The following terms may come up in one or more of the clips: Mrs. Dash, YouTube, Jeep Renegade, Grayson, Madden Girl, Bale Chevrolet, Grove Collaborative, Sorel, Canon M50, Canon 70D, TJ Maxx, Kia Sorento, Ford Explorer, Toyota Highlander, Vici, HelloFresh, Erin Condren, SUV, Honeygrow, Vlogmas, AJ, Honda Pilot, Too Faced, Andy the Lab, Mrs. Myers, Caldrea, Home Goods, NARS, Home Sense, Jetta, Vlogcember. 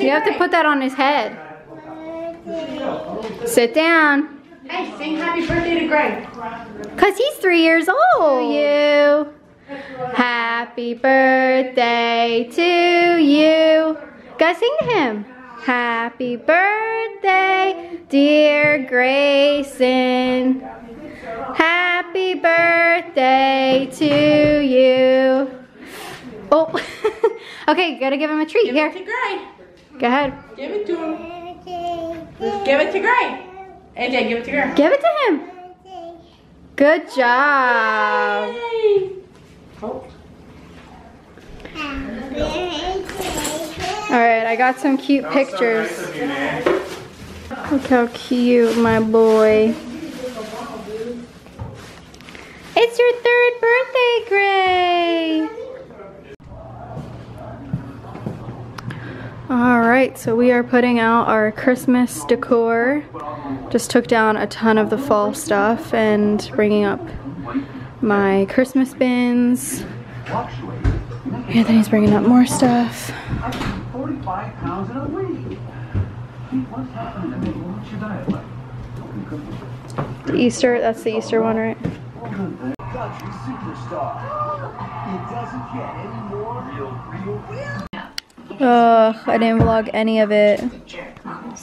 You have to put that on his head. Sit down. Hey, sing happy birthday to Greg. Because he's 3 years old. You. Happy birthday to you. Guys, sing to him. Happy birthday, dear Grayson. Happy birthday to you. Oh, okay, gotta give him a treat. Give here. Give it to Gray. Go ahead. Give it to him. Give it to Gray. AJ, give it to Gray. Give it to him. Good job. Yay. Oh. All right, I got some cute pictures. Look how cute, my boy. It's your 3rd birthday, Gray. All right, so we are putting out our Christmas decor. Just took down a ton of the fall stuff and bringing up my Christmas bins. Anthony's bringing up more stuff. The Easter, that's the Easter one, right? Ugh, I didn't vlog any of it.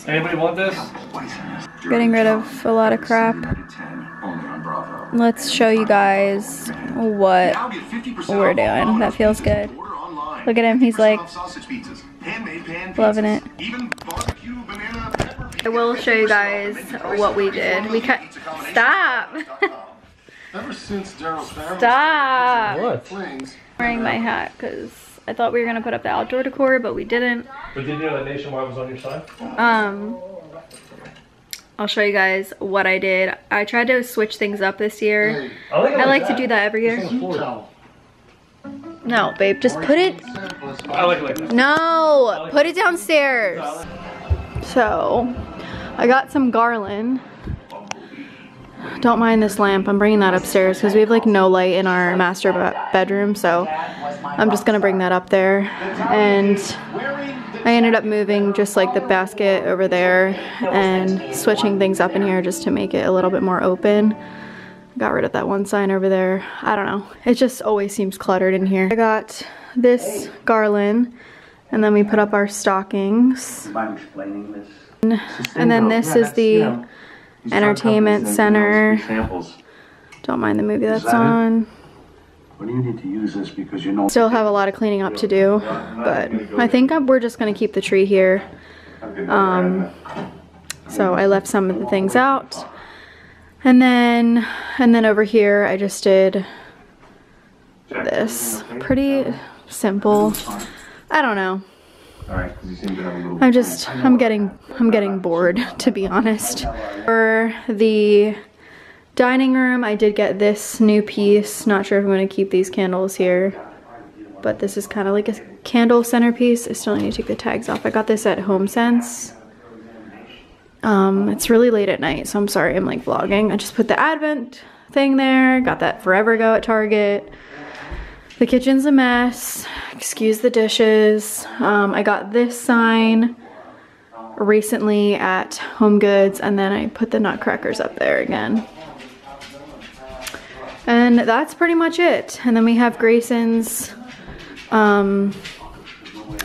Anybody want this? Getting rid of a lot of crap. Let's show you guys what we're doing. That feels good. Look at him, he's like loving it. I will show you guys what we did. We cut. Stop! Stop! What? I'm wearing my hat because I thought we were gonna put up the outdoor decor, but we didn't. But did you know that Nationwide was on your side? I'll show you guys what I did. I tried to switch things up this year. I like to do that every year. No, babe, just put it. I like that. No, put it downstairs. So, I got some garland. Don't mind this lamp. I'm bringing that upstairs because we have like no light in our master bedroom, so I'm just gonna bring that up there. And I ended up moving just like the basket over there and switching things up in here just to make it a little bit more open. Got rid of that one sign over there. I don't know, it just always seems cluttered in here. I got this garland and then we put up our stockings. And then this is the entertainment center. Don't mind the movie that's on. But you need to use this because you know. Still have a lot of cleaning up to do, but I think we're just gonna keep the tree here. So I left some of the things out, and then over here I just did this. Pretty simple. I don't know. I'm getting bored, to be honest. For the dining room, I did get this new piece. Not sure if I'm going to keep these candles here, but this is kind of like a candle centerpiece. I still need to take the tags off. I got this at Home Sense. It's really late at night, so I'm sorry I'm like vlogging. I just put the Advent thing there. Got that forever ago at Target. The kitchen's a mess. Excuse the dishes. I got this sign recently at Home Goods, and then I put the nutcrackers up there again. And that's pretty much it. And then we have Grayson's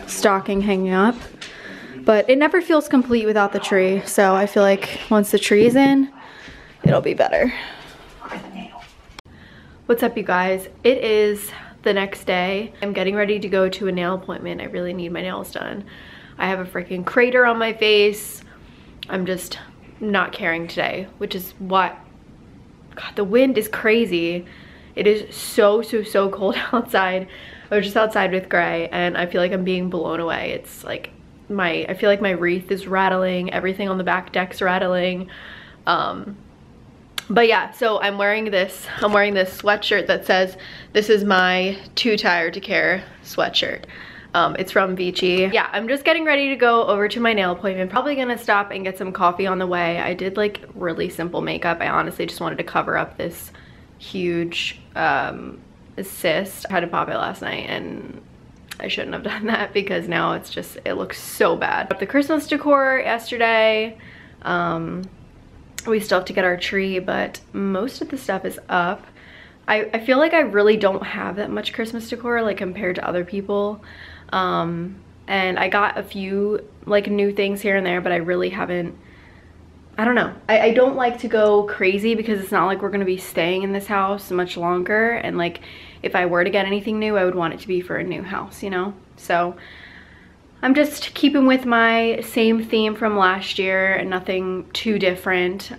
stocking hanging up. But it never feels complete without the tree. So I feel like once the tree's in, it'll be better. What's up, you guys? It is the next day. I'm getting ready to go to a nail appointment. I really need my nails done. I have a freaking crater on my face. I'm just not caring today, which is what. God, the wind is crazy. It is so, so, so cold outside. I was just outside with Gray and I feel like I'm being blown away. It's like I feel like my wreath is rattling, everything on the back deck's rattling. But yeah, so I'm wearing this sweatshirt that says, this is my Too Tired to Care sweatshirt. It's from Vici. Yeah, I'm just getting ready to go over to my nail appointment. Probably gonna stop and get some coffee on the way. I did like really simple makeup. I honestly just wanted to cover up this huge cyst. I had to pop it last night and I shouldn't have done that because now it's just, it looks so bad. But the Christmas decor yesterday, we still have to get our tree, but most of the stuff is up. I feel like I really don't have that much Christmas decor, like, compared to other people. And I got a few, like, new things here and there, but I really haven't, I don't know. I don't like to go crazy because it's not like we're gonna be staying in this house much longer. And, like, if I were to get anything new, I would want it to be for a new house, you know? So I'm just keeping with my same theme from last year and nothing too different.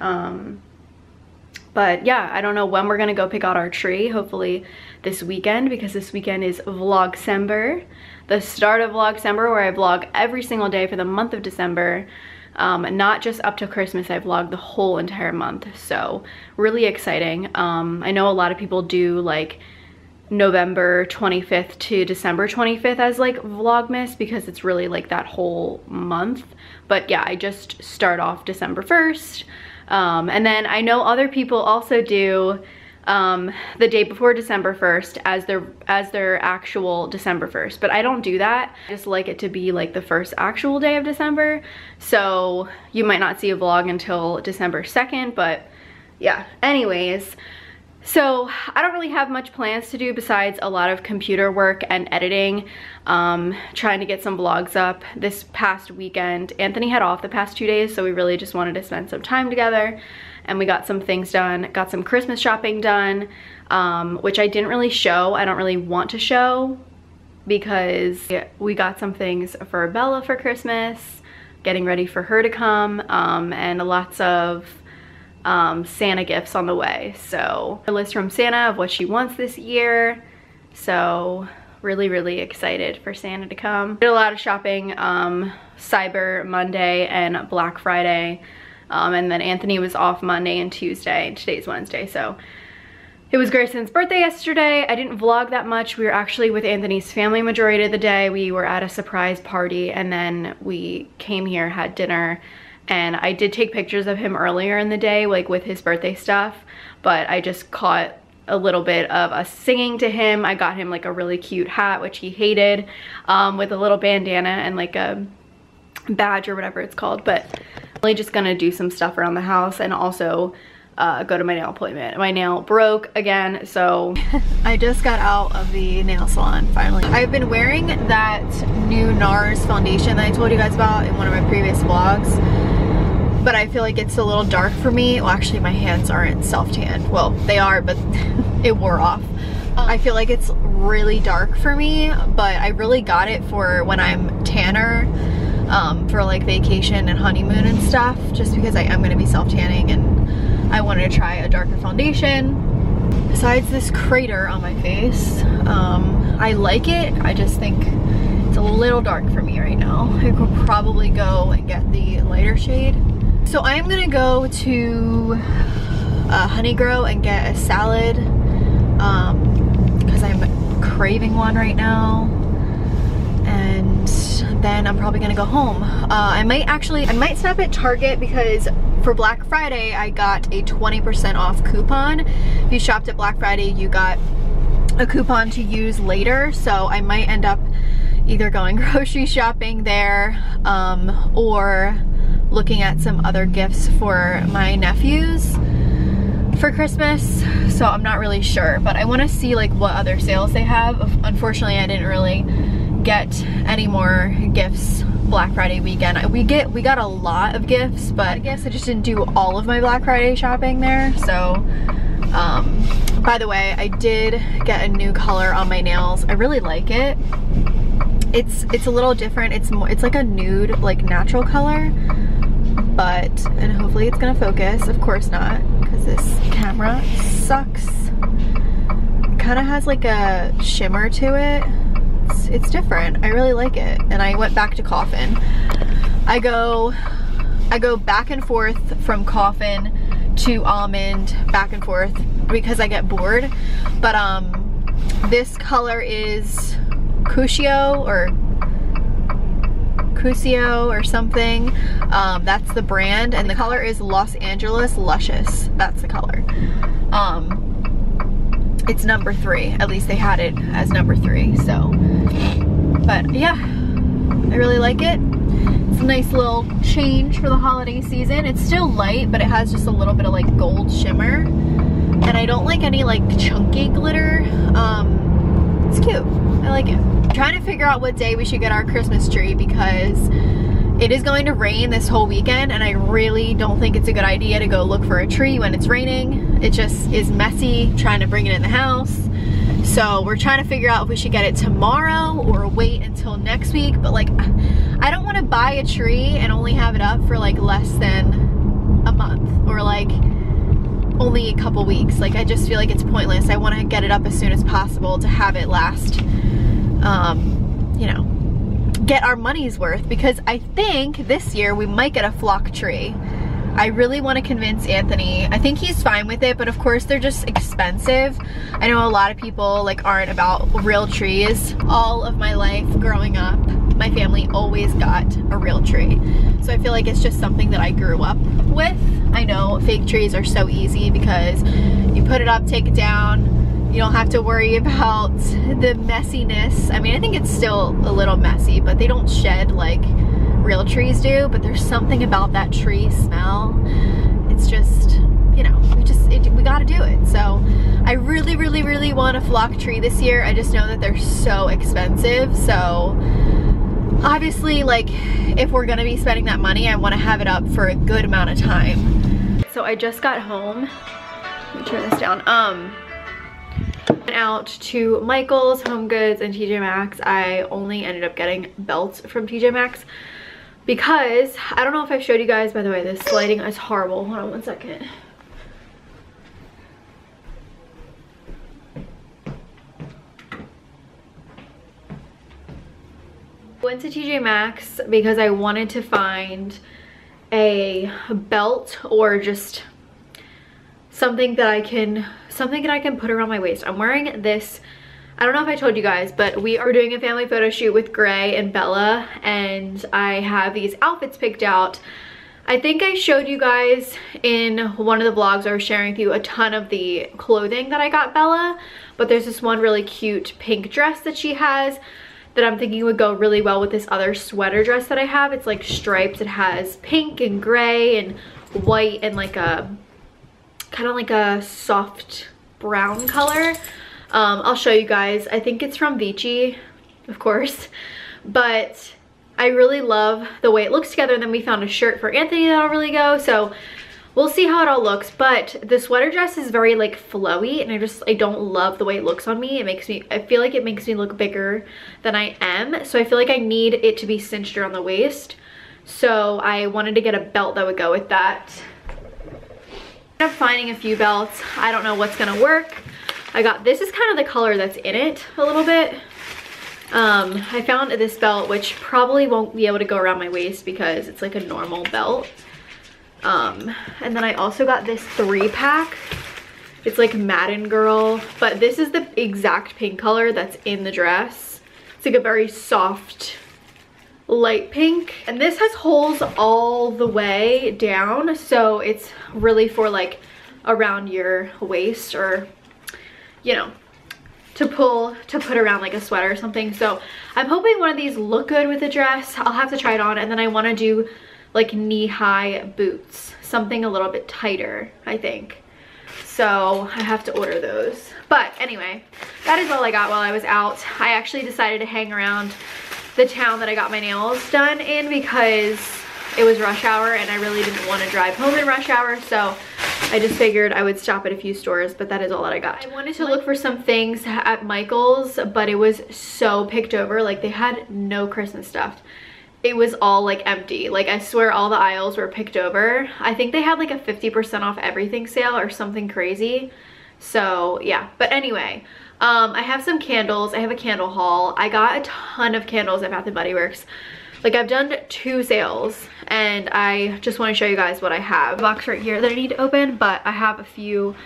But yeah, I don't know when we're gonna go pick out our tree, hopefully this weekend, because this weekend is Vlogcember, the start of Vlogcember, where I vlog every single day for the month of December. Not just up to Christmas, I vlog the whole entire month, so really exciting. I know a lot of people do, like, November 25th to December 25th as, like, Vlogmas, because it's really, like, that whole month. But yeah, I just start off December 1st. And then I know other people also do the day before December 1st as their actual December 1st, but I don't do that. I just like it to be, like, the first actual day of December. So you might not see a vlog until December 2nd, but yeah, anyways. So I don't really have much plans to do besides a lot of computer work and editing, trying to get some vlogs up this past weekend. Anthony had off the past 2 days, so we really just wanted to spend some time together, and we got some things done, got some Christmas shopping done, which I didn't really show. I don't really want to show because we got some things for Bella for Christmas, getting ready for her to come, and lots of Santa gifts on the way. So a list from Santa of what she wants this year. So really, really excited for Santa to come. Did a lot of shopping Cyber Monday and Black Friday. And then Anthony was off Monday and Tuesday, and today's Wednesday. So it was Grayson's birthday yesterday. I didn't vlog that much. We were actually with Anthony's family majority of the day. We were at a surprise party, and then we came here, had dinner. And I did take pictures of him earlier in the day, like, with his birthday stuff, but I just caught a little bit of us singing to him. I got him, like, a really cute hat, which he hated, with a little bandana and, like, a badge or whatever it's called. But I'm really just gonna do some stuff around the house and also go to my nail appointment. My nail broke again, so I just got out of the nail salon finally. I've been wearing that new NARS foundation that I told you guys about in one of my previous vlogs, but I feel like it's a little dark for me. Well, actually my hands aren't self-tanned. Well, they are, but it wore off. I feel like it's really dark for me, but I really got it for when I'm tanner, for, like, vacation and honeymoon and stuff, just because I am gonna be self-tanning and I wanted to try a darker foundation. Besides this crater on my face, I like it. I just think it's a little dark for me right now. I could probably go and get the lighter shade. So I'm gonna go to Honeygrow and get a salad because I'm craving one right now, and then I'm probably gonna go home. I might stop at Target because for Black Friday I got a 20% off coupon. If you shopped at Black Friday, you got a coupon to use later, so I might end up either going grocery shopping there or looking at some other gifts for my nephews for Christmas. So I'm not really sure, but I want to see, like, what other sales they have. Unfortunately, I didn't really get any more gifts Black Friday weekend. We got a lot of gifts, but I guess I just didn't do all of my Black Friday shopping there. So by the way, I did get a new color on my nails. I really like it. It's a little different. It's like a nude, like, natural color. But, and hopefully it's gonna focus. Of course not, because this camera sucks. It kind of has, like, a shimmer to it. It's different. I really like it. And I went back to Coffin. I go back and forth from Coffin to Almond, back and forth, because I get bored. But this color is Cusio or something. That's the brand, and the color is Los Angeles Luscious. That's the color. It's number 3. At least they had it as number 3. So But yeah, I really like it. It's a nice little change for the holiday season. It's still light, but it has just a little bit of like gold shimmer. And I don't like any like chunky glitter. It's cute, I like it. I'm trying to figure out what day we should get our Christmas tree because it is going to rain this whole weekend, and I really don't think it's a good idea to go look for a tree when it's raining. It just is messy trying to bring it in the house. So we're trying to figure out if we should get it tomorrow or wait until next week. But like, I don't want to buy a tree and only have it up for like less than a month or like only a couple weeks. Like, I just feel like it's pointless. I want to get it up as soon as possible to have it last, you know, get our money's worth, because I think this year we might get a flock tree. I really want to convince Anthony. I think he's fine with it, but of course they're just expensive. I know a lot of people like aren't about real trees. All of my life growing up, my family always got a real tree. So I feel like it's just something that I grew up with. I know fake trees are so easy because you put it up, take it down. You don't have to worry about the messiness. I mean, I think it's still a little messy, but they don't shed like real trees do, but there's something about that tree smell. It's just, you know, we gotta do it. So I really, really, really want a flock tree this year. I just know that they're so expensive. So obviously, like, if we're gonna be spending that money, I wanna have it up for a good amount of time. So I just got home. Let me turn this down. Out to Michael's, Home Goods, and TJ Maxx. I only ended up getting belts from TJ Maxx because I don't know if I've showed you guys, by the way, this lighting is horrible. Hold on one second. Went to TJ Maxx because I wanted to find a belt or just something that I can put around my waist. I'm wearing this, I don't know if I told you guys, but we are doing a family photo shoot with Gray and Bella, and I have these outfits picked out. I think I showed you guys in one of the vlogs, I was sharing with you a ton of the clothing that I got Bella, but there's this one really cute pink dress that she has that I'm thinking would go really well with this other sweater dress that I have. It's like stripes, it has pink and gray and white and like a kind of like a soft brown color. I'll show you guys. I think it's from Vici, of course, but I really love the way it looks together. And then we found a shirt for Anthony that'll really go. So we'll see how it all looks. But the sweater dress is very like flowy, and I don't love the way it looks on me. I feel like it makes me look bigger than I am. So I feel like I need it to be cinched around the waist. So I wanted to get a belt that would go with that. I'm finding a few belts. I don't know what's gonna work. I got, this is kind of the color that's in it a little bit. I found this belt, which probably won't be able to go around my waist because it's like a normal belt. And then I also got this 3-pack. It's like Madden Girl, but this is the exact pink color that's in the dress. It's like a very soft light pink, and this has holes all the way down, so it's really for like around your waist, or you know, to put around like a sweater or something. So I'm hoping one of these look good with the dress. I'll have to try it on, and then I want to do like knee-high boots, something a little bit tighter, I think. So I have to order those. But anyway, that is all I got while I was out. I actually decided to hang around the town that I got my nails done in because it was rush hour and I really didn't want to drive home in rush hour, so I just figured I would stop at a few stores. But that is all that I got. I wanted to look for some things at Michael's, but it was so picked over. Like, they had no Christmas stuff. It was all like empty. Like, I swear all the aisles were picked over. I think they had like a 50% off everything sale or something crazy. So yeah, but anyway, I have some candles. I have a candle haul. I got a ton of candles at Bath & Body Works. Like, I've done 2 sales, and I just want to show you guys what I have. A box right here that I need to open, but I have a few. Oh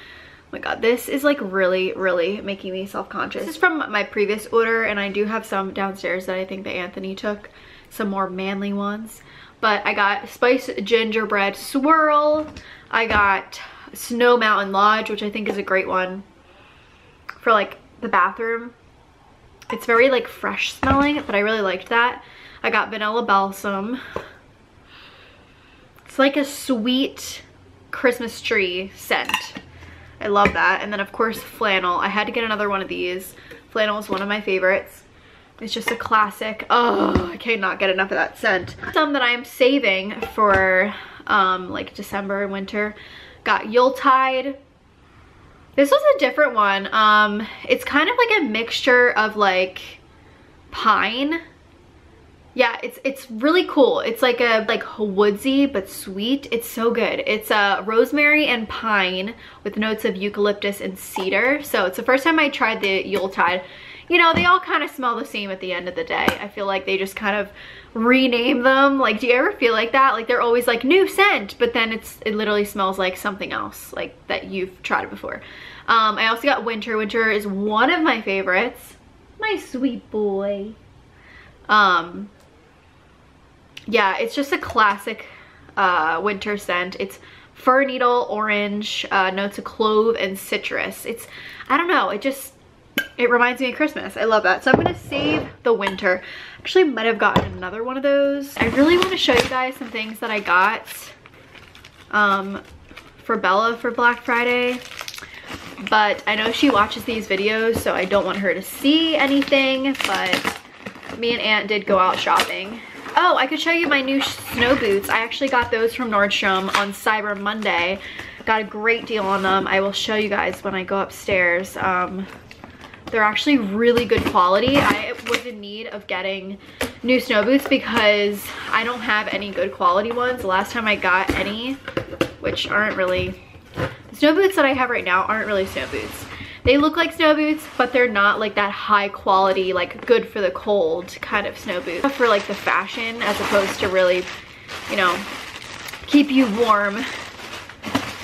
my god, this is like really, really making me self-conscious. This is from my previous order, and I do have some downstairs that I think that Anthony took, some more manly ones. But I got Spice Gingerbread Swirl. I got Snow Mountain Lodge, which I think is a great one for like the bathroom. It's very like fresh smelling, but I really liked that. I got vanilla balsam. It's like a sweet Christmas tree scent. I love that. And then of course flannel. I had to get another one of these. Flannel is one of my favorites. It's just a classic. Oh, I cannot get enough of that scent. Some that I am saving for like December and winter. Got Yuletide. This was a different one. It's kind of like a mixture of like pine. Yeah, it's really cool. It's like a woodsy but sweet. It's so good. It's rosemary and pine with notes of eucalyptus and cedar. So it's the first time I tried the Yuletide. You know, they all kind of smell the same at the end of the day. I feel like they just kind of rename them. Like, do you ever feel like that? Like, they're always like, new scent, but then it literally smells like something else, like that you've tried before. I also got Winter. Winter is one of my favorites. My sweet boy. Yeah, it's just a classic winter scent. It's fir needle, orange, notes of clove and citrus. It's, I don't know, it just... It reminds me of Christmas. I love that. So I'm going to save the winter. Actually, might have gotten another one of those. I really want to show you guys some things that I got for Bella for Black Friday. But I know she watches these videos, so I don't want her to see anything. But me and Aunt did go out shopping. Oh, I could show you my new snow boots. I actually got those from Nordstrom on Cyber Monday. Got a great deal on them. I will show you guys when I go upstairs. They're actually really good quality. I was in need of getting new snow boots because I don't have any good quality ones. The last time I got any, which aren't really, the snow boots that I have right now aren't really snow boots. They look like snow boots, but they're not like that high quality, like good for the cold kind of snow boot. For like the fashion as opposed to really, you know, keep you warm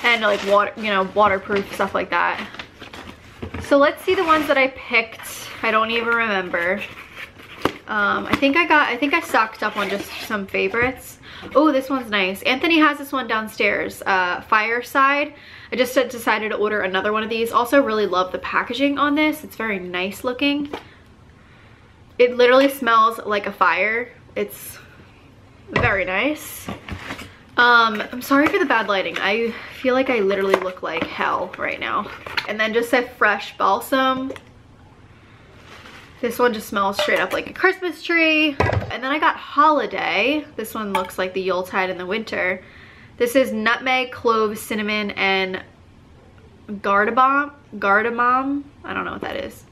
and like water, you know, waterproof, stuff like that. So let's see the ones that I picked. I don't even remember. I think I stocked up on just some favorites. Oh, this one's nice. Anthony has this one downstairs, Fireside. I just decided to order another one of these. Also really love the packaging on this. It's very nice looking. It literally smells like a fire. It's very nice. I'm sorry for the bad lighting. I feel like I literally look like hell right now. And then just a fresh balsam. This one just smells straight up like a Christmas tree. And then I got Holiday. This one looks like the Yuletide in the winter. This is nutmeg, clove, cinnamon, and Gardabaum. Gardamom? I don't know what that is.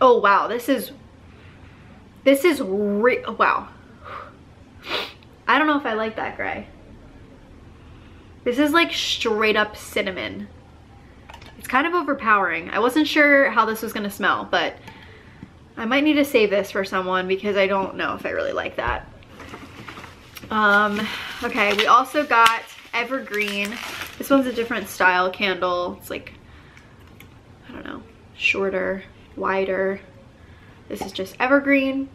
Oh wow, this is wow. I don't know if I like that gray. This is like straight up cinnamon. It's kind of overpowering. I wasn't sure how this was gonna smell, but I might need to save this for someone because I don't know if I really like that. Okay, we also got Evergreen. This one's a different style candle. It's like, I don't know, shorter, wider. This is just Evergreen.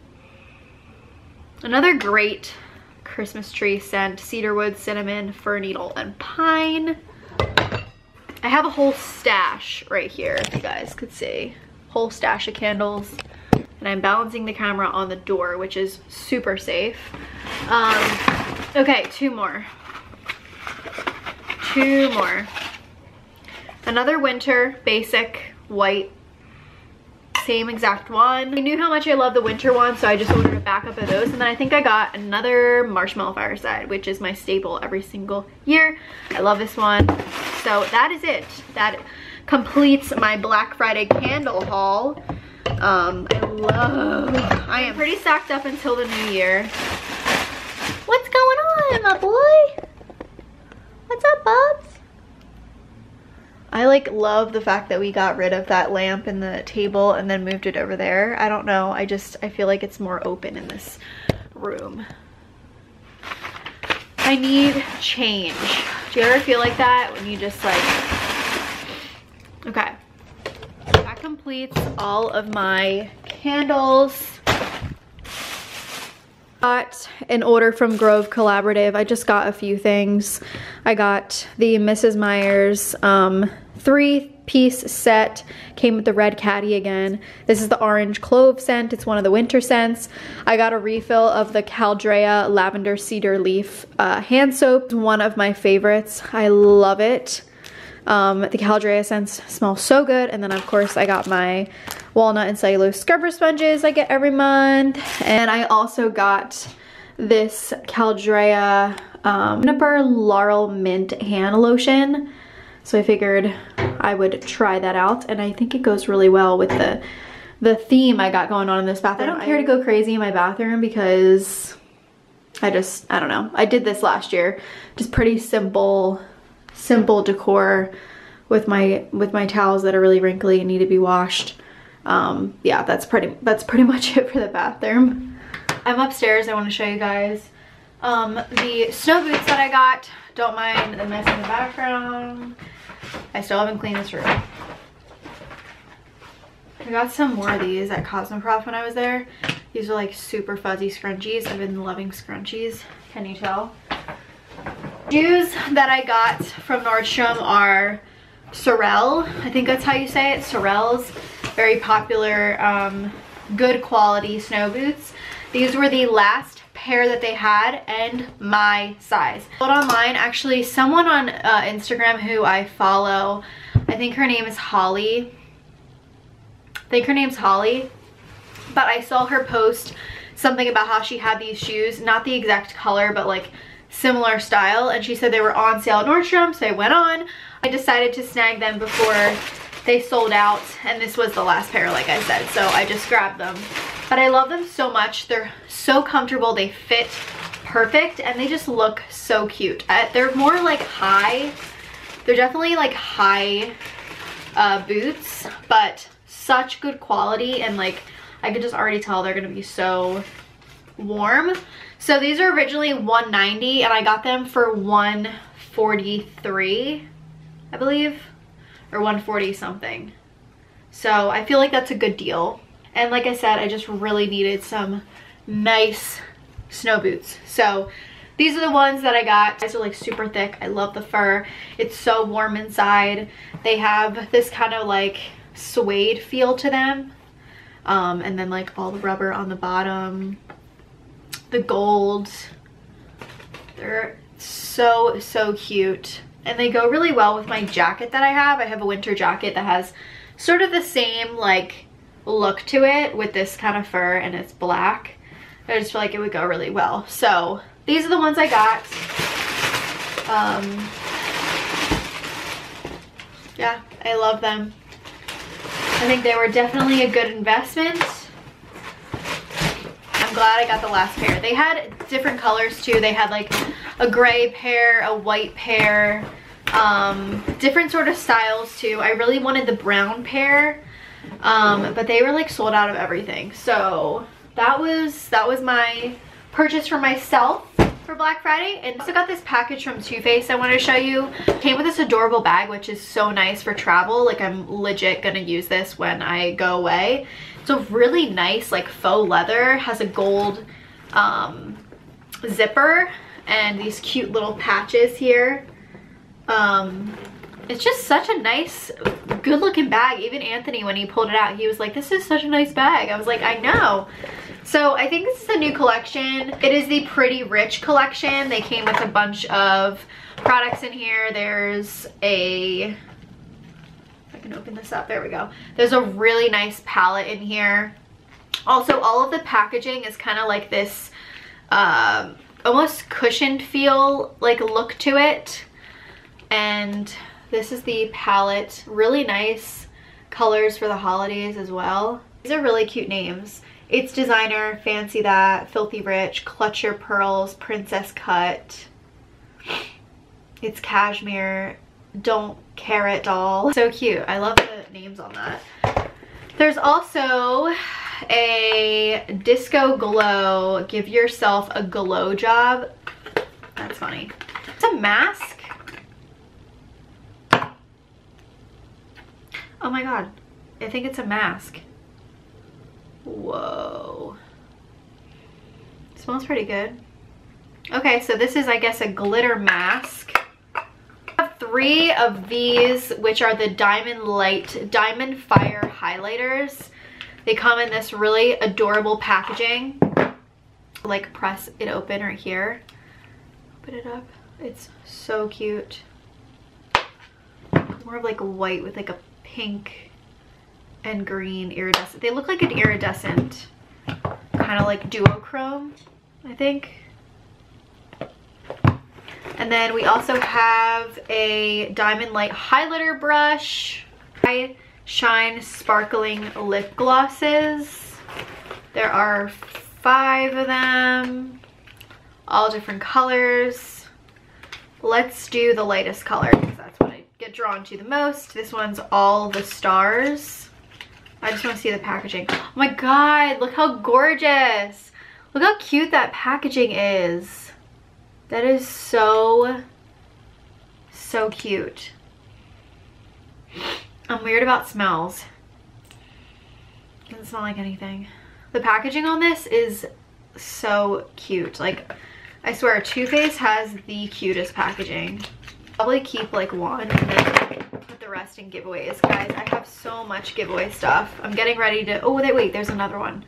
Another great Christmas tree scent, cedarwood, cinnamon, fir needle, and pine. I have a whole stash right here, if you guys could see. Whole stash of candles. And I'm balancing the camera on the door, which is super safe. Okay, two more. Two more. Another winter, basic, white. Same exact one. I knew how much I love the winter one, so I just ordered a backup of those. And then I think I got another Marshmallow Fireside, which is my staple every single year. I love this one. So that is it. That completes my Black Friday candle haul. I am pretty stocked up until the new year. What's going on, my boy? What's up, Bubs? I like love the fact that we got rid of that lamp in the table and then moved it over there. I don't know. I feel like it's more open in this room. I need change. Do you ever feel like that when you just like, okay. That completes all of my candles. Got an order from Grove Collaborative. I just got a few things. I got the Mrs. Myers 3 piece set. Came with the red caddy again. This is the orange clove scent. It's one of the winter scents. I got a refill of the Caldrea lavender cedar leaf hand soap. One of my favorites. I love it. The Caldrea scents smell so good. And then of course I got my walnut and cellulose scrubber sponges I get every month. And I also got this Caldrea juniper laurel mint hand lotion. So I figured I would try that out, and I think it goes really well with the theme I got going on in this bathroom. I don't care to go crazy in my bathroom because I don't know. I did this last year. Just pretty simple decor with my towels that are really wrinkly and need to be washed. Yeah, that's pretty much it for the bathroom. I'm upstairs. I want to show you guys the snow boots that I got. Don't mind the mess in the background. I still haven't cleaned this room. I got some more of these at Cosmoprof when I was there. These are like super fuzzy scrunchies. I've been loving scrunchies. Can you tell? Shoes that I got from Nordstrom are Sorel. I think that's how you say it. Sorel's very popular, good quality snow boots. These were the last pair that they had and my size. Sold online. Actually, someone on Instagram who I follow, I think her name is Holly. But I saw her post something about how she had these shoes, not the exact color, but like similar style, and she said they were on sale at Nordstrom, so I went on. I decided to snag them before they sold out, and this was the last pair, like I said, so I just grabbed them. But I love them so much. They're so comfortable, they fit perfect, and they just look so cute. They're more like high, they're definitely like high boots, but such good quality, and like I could just already tell they're gonna be so warm. So these are originally $190, and I got them for $143, I believe, or $140 something. So I feel like that's a good deal. And like I said, I just really needed some nice snow boots. So these are the ones that I got. These are like super thick. I love the fur. It's so warm inside. They have this kind of like suede feel to them. And then like all the rubber on the bottom, the gold. They're so cute. And they go really well with my jacket that I have. I have a winter jacket that has sort of the same like look to it with this kind of fur, and it's black. I just feel like it would go really well. So these are the ones I got. Yeah, I love them. I think they were definitely a good investment. I'm glad I got the last pair. They had different colors too. They had like a gray pair, a white pair, different sort of styles too. I really wanted the brown pair, but they were like sold out of everything. So that was my purchase for myself for Black Friday. And also got this package from Too Faced I want to show you. Came with this adorable bag, which is so nice for travel. Like I'm legit gonna use this when I go away. It's a really nice like faux leather, has a gold zipper and these cute little patches here. It's just such a nice, good looking bag. Even Anthony, when he pulled it out, he was like, this is such a nice bag. I was like, I know. So I think this is a new collection. It is the Pretty Rich collection. They came with a bunch of products in here. There's a, if I can open this up, there we go. There's a really nice palette in here. Also, all of the packaging is kind of like this almost cushioned feel, like look to it. And this is the palette. Really nice colors for the holidays as well. These are really cute names. It's Designer, Fancy That, Filthy Rich, Clutch Your Pearls, Princess Cut. It's Cashmere, Don't Care It Doll. So cute. I love the names on that. There's also a Disco Glow, Give Yourself a Glow Job. That's funny. It's a mask. Oh my god, I think it's a mask. Whoa. It smells pretty good. Okay, so this is, I guess, a glitter mask. I have three of these, which are the Diamond Light, Diamond Fire highlighters. They come in this really adorable packaging. Like, press it open right here. Open it up. It's so cute. More of like white with like a pink and green iridescent. They look like an iridescent, kind of like duochrome, I think. And then we also have a Diamond Light highlighter brush. I Shine Sparkling Lip Glosses. There are 5 of them, all different colors. Let's do the lightest color because that's what I get drawn to the most. This one's all the stars. I just want to see the packaging. Oh my god, look how gorgeous. Look how cute that packaging is. That is so, so cute. I'm weird about smells. It doesn't smell like anything. The packaging on this is so cute. Like, I swear, Too Faced has the cutest packaging. Probably keep like one and then put the rest in giveaways. Guys, I have so much giveaway stuff. I'm getting ready to, oh wait, there's another one.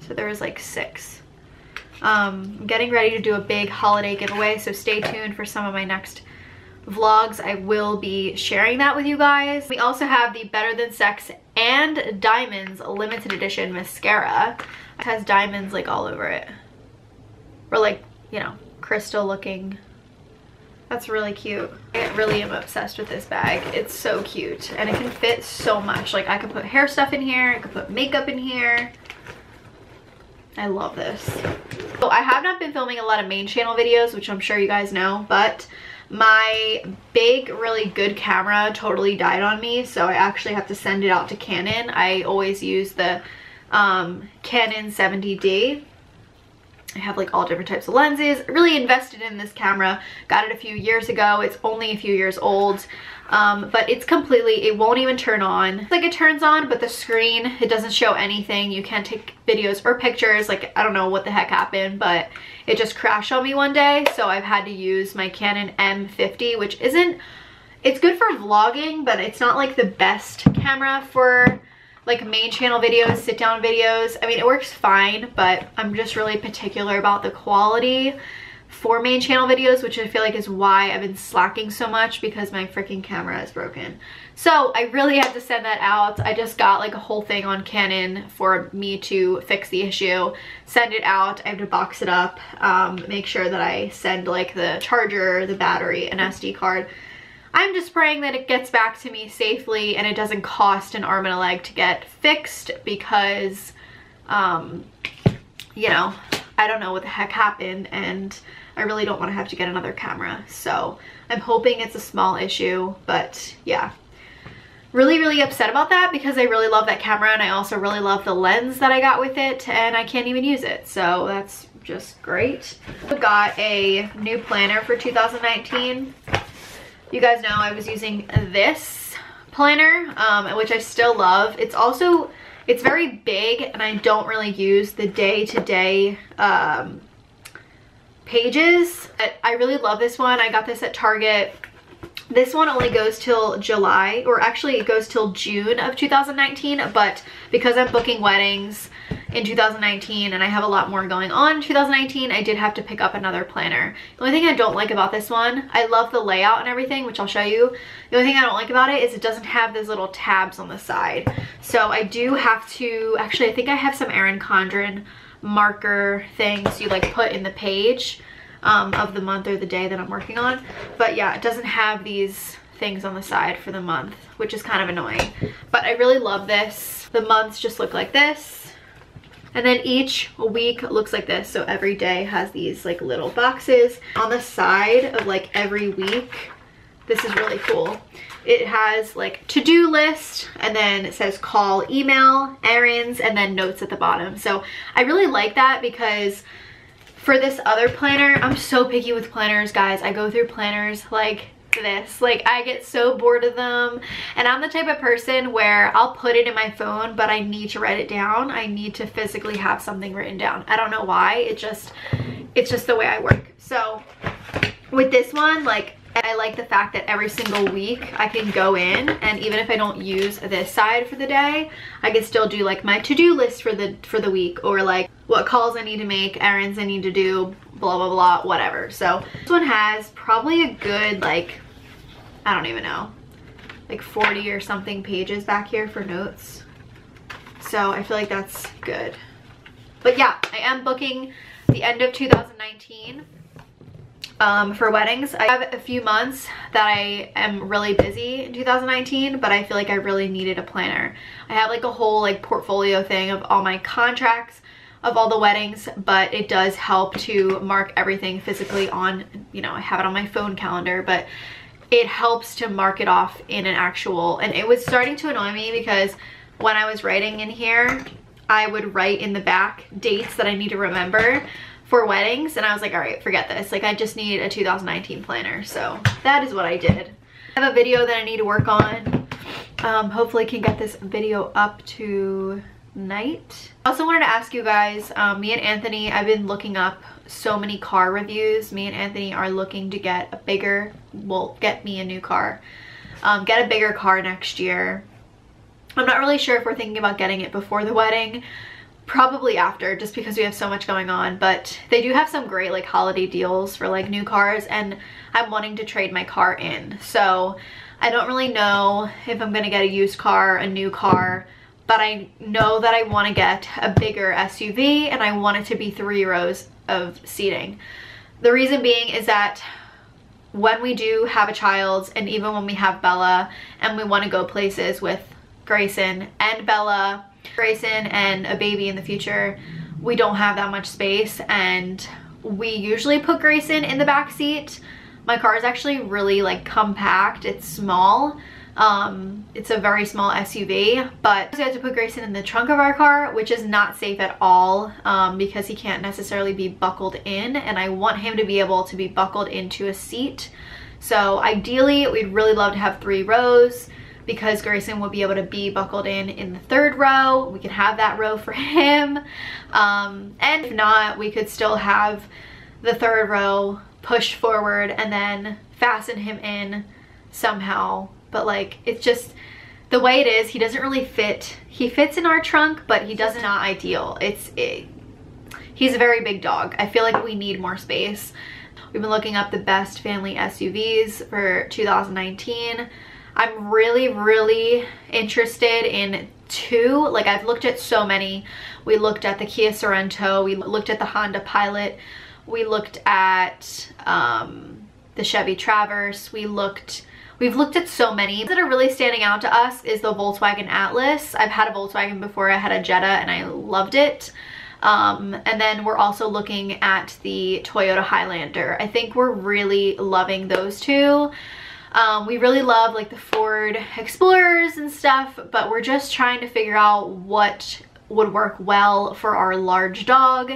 So there was like 6. I'm getting ready to do a big holiday giveaway, so stay tuned for some of my next vlogs. I will be sharing that with you guys. We also have the Better Than Sex and Diamonds limited edition mascara. It has diamonds like all over it, or like, you know, crystal looking. That's really cute. I really am obsessed with this bag. It's so cute and it can fit so much. Like, I could put hair stuff in here, I could put makeup in here. I love this. So I have not been filming a lot of main channel videos, which I'm sure you guys know, but my big really good camera totally died on me, so I actually have to send it out to Canon. I always use the Canon 70D. I have like all different types of lenses. I really invested in this camera, got it a few years ago. It's only a few years old, but it's completely, it won't even turn on. It's like it turns on, but the screen, it doesn't show anything. You can't take videos or pictures. Like, I don't know what the heck happened, but it just crashed on me one day. So I've had to use my Canon M50, which isn't, it's good for vlogging, but it's not like the best camera for like main channel videos, sit down videos. I mean, it works fine, but I'm just really particular about the quality for main channel videos, which I feel like is why I've been slacking so much, because my freaking camera is broken. So I really had to send that out. I just got like a whole thing on Canon for me to fix the issue, send it out. I have to box it up, make sure that I send like the charger, the battery, an SD card. I'm just praying that it gets back to me safely and it doesn't cost an arm and a leg to get fixed, because, you know, I don't know what the heck happened and I really don't want to have to get another camera. So I'm hoping it's a small issue, but yeah. Really, really upset about that because I really love that camera and I also really love the lens that I got with it, and I can't even use it. So that's just great. I got a new planner for 2019. You guys know I was using this planner, which I still love. It's also, it's very big and I don't really use the day-to-day pages. I really love this one. I got this at Target. This one only goes till July, or actually it goes till June of 2019, but because I'm booking weddings in 2019 and I have a lot more going on in 2019, I did have to pick up another planner. The only thing I don't like about this one, I love the layout and everything, which I'll show you. The only thing I don't like about it is it doesn't have those little tabs on the side. So I do have to, actually I think I have some Erin Condren marker things you like put in the page of the month or the day that I'm working on. But yeah, it doesn't have these things on the side for the month, which is kind of annoying. But I really love this. The months just look like this. And then each week looks like this. So every day has these like little boxes on the side of like every week. This is really cool. It has like to-do list, and then it says call, email, errands, and then notes at the bottom. So I really like that, because for this other planner, I'm so picky with planners, guys. I go through planners like this. Like, I get so bored of them, and I'm the type of person where I'll put it in my phone, but I need to write it down. I need to physically have something written down. I don't know why. It's just the way I work. So with this one, like, And I like the fact that every single week I can go in, and even if I don't use this side for the day, I can still do like my to-do list for the week, or like what calls I need to make, errands I need to do, blah blah blah, whatever. So this one has probably a good, like, I don't even know, like 40 or something pages back here for notes. So I feel like that's good. But yeah, I am booking the end of 2019 for weddings. I have a few months that I am really busy in 2019, but I feel like I really needed a planner. I have like a whole like portfolio thing of all my contracts, of all the weddings, but it does help to mark everything physically on, you know, I have it on my phone calendar, but it helps to mark it off in an actual, and it was starting to annoy me because when I was writing in here, I would write in the back dates that I need to remember for weddings, and I was like, all right, forget this. Like, I just need a 2019 planner. So that is what I did. I have a video that I need to work on. Hopefully can get this video up tonight. I also wanted to ask you guys, me and Anthony, I've been looking up so many car reviews. Me and Anthony are looking to get a bigger, well, get me a new car, get a bigger car next year. I'm not really sure if we're thinking about getting it before the wedding, probably after, just because we have so much going on, but they do have some great like holiday deals for like new cars, and I'm wanting to trade my car in. So I don't really know if I'm gonna get a used car, a new car, but I know that I want to get a bigger SUV, and I want it to be 3 rows of seating. The reason being is that when we do have a child, and even when we have Bella and we want to go places with Grayson and Bella, Grayson and a baby in the future, we don't have that much space, and we usually put Grayson in the back seat. My car is actually really like compact, it's small. It's a very small SUV, but we have to put Grayson in the trunk of our car, which is not safe at all, because he can't necessarily be buckled in, and I want him to be able to be buckled into a seat. So ideally, we'd really love to have 3 rows, because Grayson will be able to be buckled in the 3rd row. We can have that row for him. And if not, we could still have the 3rd row pushed forward and then fasten him in somehow. But like, it's just the way it is. He doesn't really fit. He fits in our trunk, but he does not ideal. He's a very big dog. I feel like we need more space. We've been looking up the best family SUVs for 2019. I'm really, really interested in 2. Like, I've looked at so many. We looked at the Kia Sorento. We looked at the Honda Pilot. We looked at the Chevy Traverse. We've looked at so many. That are really standing out to us is the Volkswagen Atlas. I've had a Volkswagen before. I had a Jetta and I loved it. And then we're also looking at the Toyota Highlander. I think we're really loving those 2. We really love like the Ford Explorers and stuff, but we're just trying to figure out what would work well for our large dog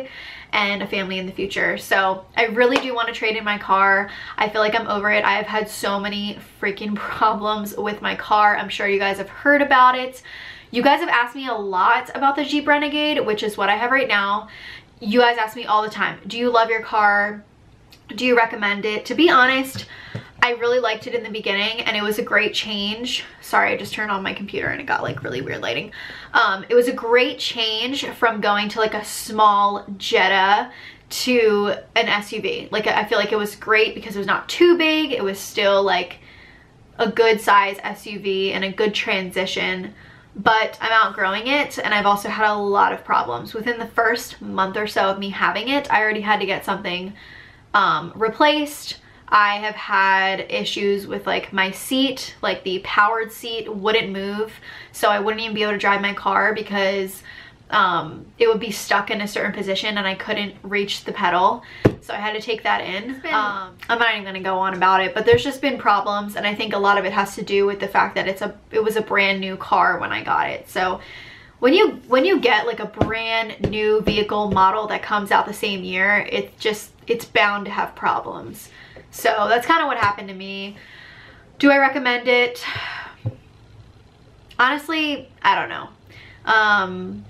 and a family in the future. So I really do want to trade in my car. I feel like I'm over it. I've had so many freaking problems with my car. I'm sure you guys have heard about it. You guys have asked me a lot about the Jeep Renegade, which is what I have right now. You guys ask me all the time, do you love your car? Do you recommend it? To be honest, I really liked it in the beginning, and it was a great change. Sorry, I just turned on my computer and it got like really weird lighting. It was a great change from going to like a small Jetta to an SUV. Like, I feel like it was great because it was not too big. It was still like a good size SUV and a good transition, but I'm outgrowing it, and I've also had a lot of problems. Within the first month or so of me having it, I already had to get something replaced. I have had issues with like my seat, like the powered seat wouldn't move, so I wouldn't even be able to drive my car because it would be stuck in a certain position and I couldn't reach the pedal, so I had to take that in. I'm not even gonna go on about it, but there's just been problems, and I think a lot of it has to do with the fact that it was a brand new car when I got it. So when you get like a brand new vehicle model that comes out the same year, it's bound to have problems. So that's kind of what happened to me. Do I recommend it? Honestly, I don't know.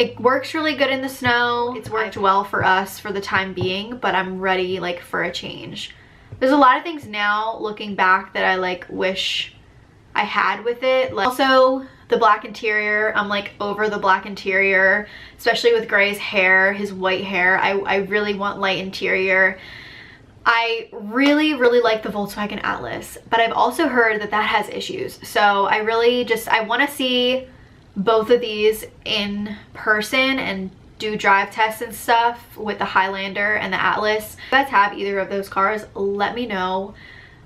It works really good in the snow. It's worked well for us for the time being, but I'm ready like for a change. There's a lot of things now looking back that I like wish I had with it. Like also the black interior. I'm like over the black interior, especially with Gray's hair, his white hair. I really want light interior. I really, really like the Volkswagen Atlas, but I've also heard that that has issues. So I really just, I want to see both of these in person and do drive tests and stuff with the Highlander and the Atlas. If you guys have either of those cars, let me know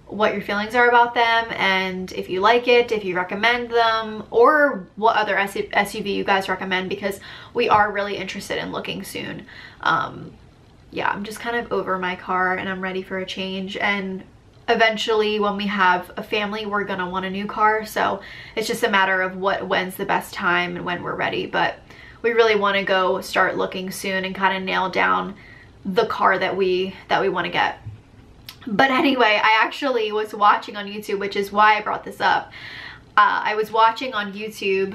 what your feelings are about them and if you like it, if you recommend them, or what other SUV you guys recommend, because we are really interested in looking soon. Yeah, I'm just kind of over my car and I'm ready for a change, and eventually when we have a family we're gonna want a new car, so it's just a matter of when's the best time and when we're ready. But we really want to go start looking soon and kind of nail down the car that we want to get. But anyway, I actually was watching on YouTube, which is why I brought this up. I was watching on YouTube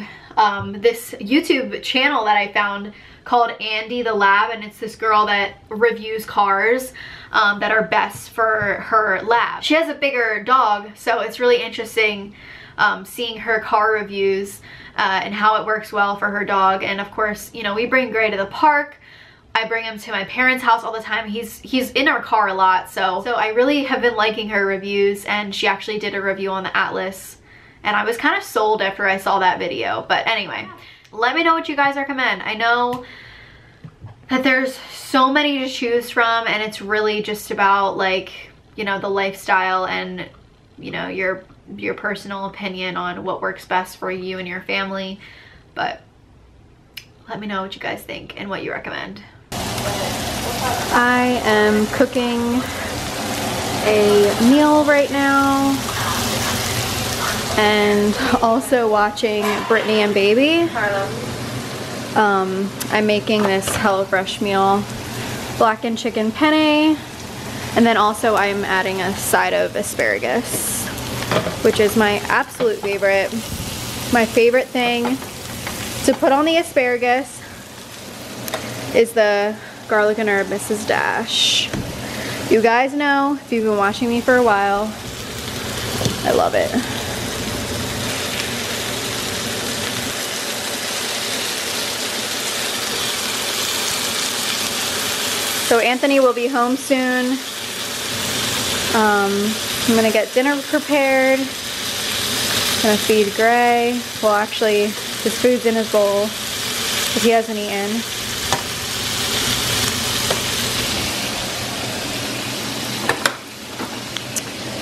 this YouTube channel that I found called Andy the Lab, and it's this girl that reviews cars that are best for her lab. She has a bigger dog, so it's really interesting seeing her car reviews and how it works well for her dog. And of course, you know, we bring Gray to the park. I bring him to my parents' house all the time. He's in our car a lot, so I really have been liking her reviews, and she actually did a review on the Atlas, and I was kind of sold after I saw that video. But anyway, let me know what you guys recommend. I know that there's so many to choose from, and it's really just about, like, you know, the lifestyle and, you know, your personal opinion on what works best for you and your family. But let me know what you guys think and what you recommend. I am cooking a meal right now and also watching Brittany and Baby. I'm making this HelloFresh meal, blackened chicken penne, and then also I'm adding a side of asparagus, which is my absolute favorite. My favorite thing to put on the asparagus is the garlic and herb Mrs. Dash. You guys know, if you've been watching me for a while, I love it. So Anthony will be home soon. I'm gonna get dinner prepared. I'm gonna feed Gray. Well, actually, his food's in his bowl, if he hasn't eaten.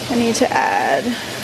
I need to add